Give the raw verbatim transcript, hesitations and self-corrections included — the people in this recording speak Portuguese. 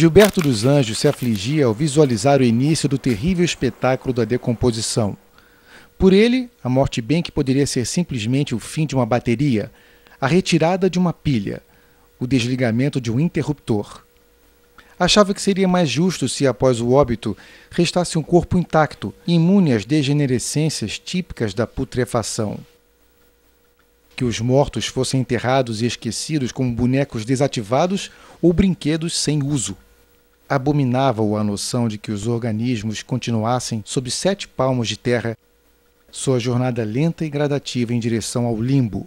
Gilberto dos Anjos se afligia ao visualizar o início do terrível espetáculo da decomposição. Por ele, a morte bem que poderia ser simplesmente o fim de uma bateria, a retirada de uma pilha, o desligamento de um interruptor. Achava que seria mais justo se, após o óbito, restasse um corpo intacto, imune às degenerescências típicas da putrefação. Que os mortos fossem enterrados e esquecidos como bonecos desativados ou brinquedos sem uso. Abominava-o a noção de que os organismos continuassem sob sete palmos de terra, sua jornada lenta e gradativa em direção ao limbo.